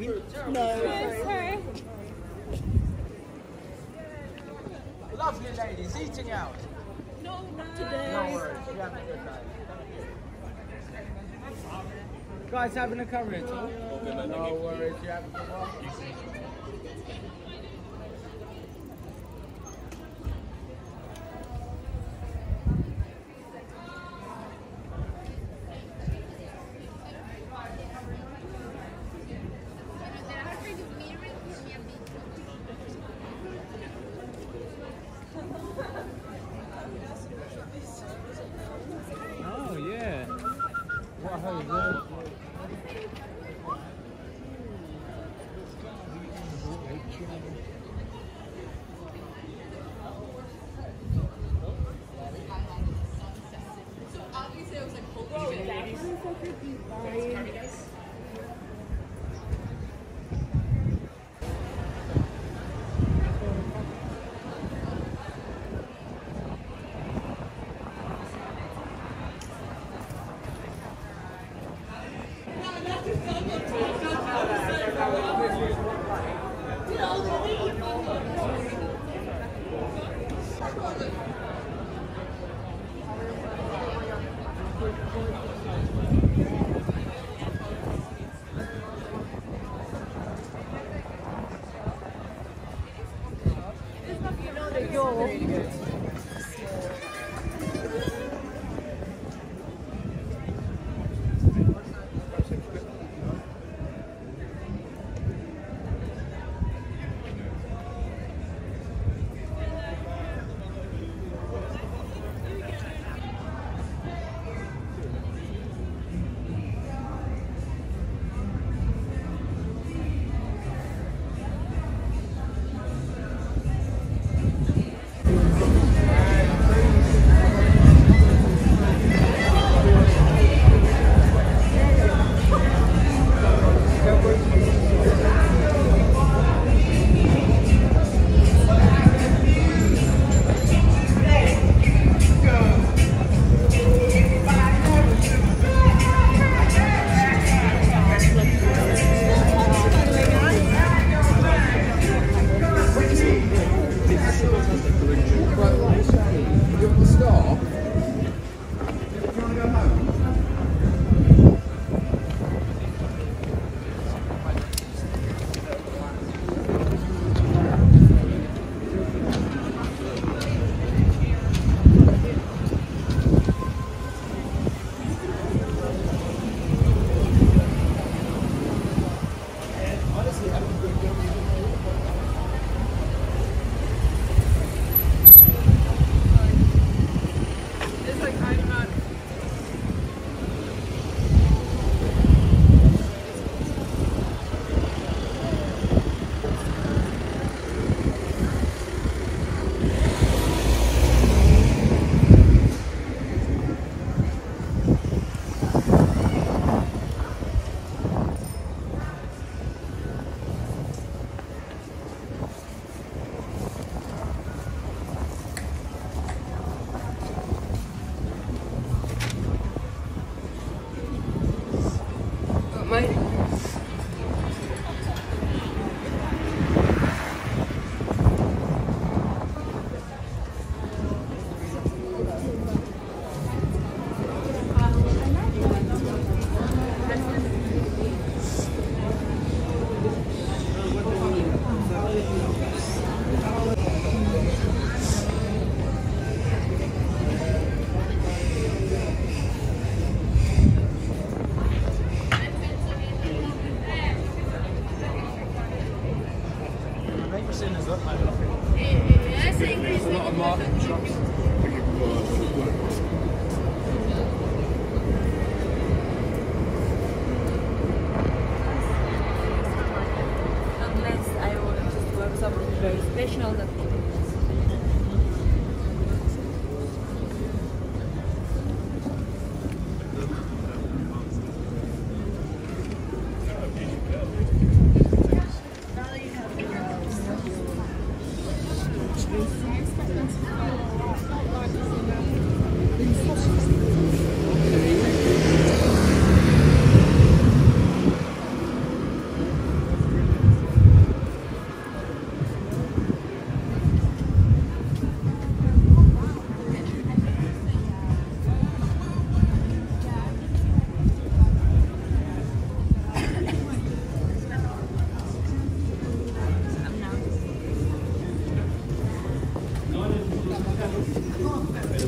No, sorry. Lovely ladies, eating out. No, not today. No worries, you're having a good time. Guys, having a coverage. No worries, you're having a good one.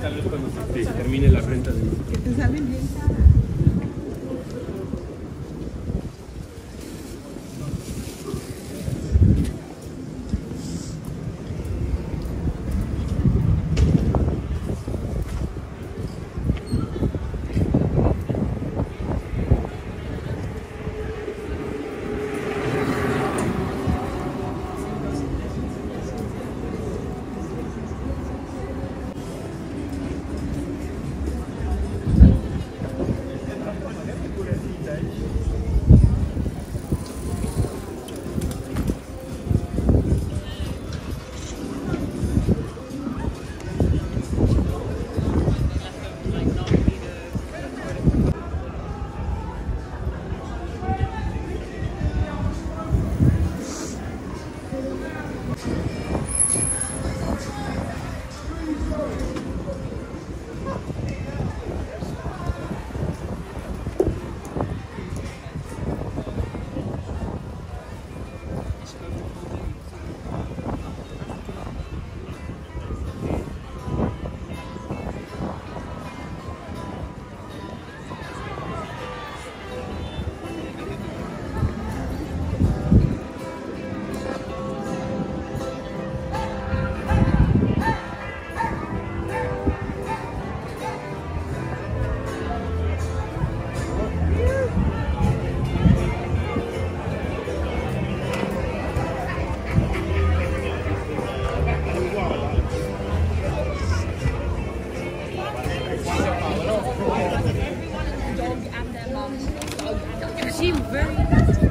tal vez cuando se termine la renta de nosotros. Que te salen bien caras. She very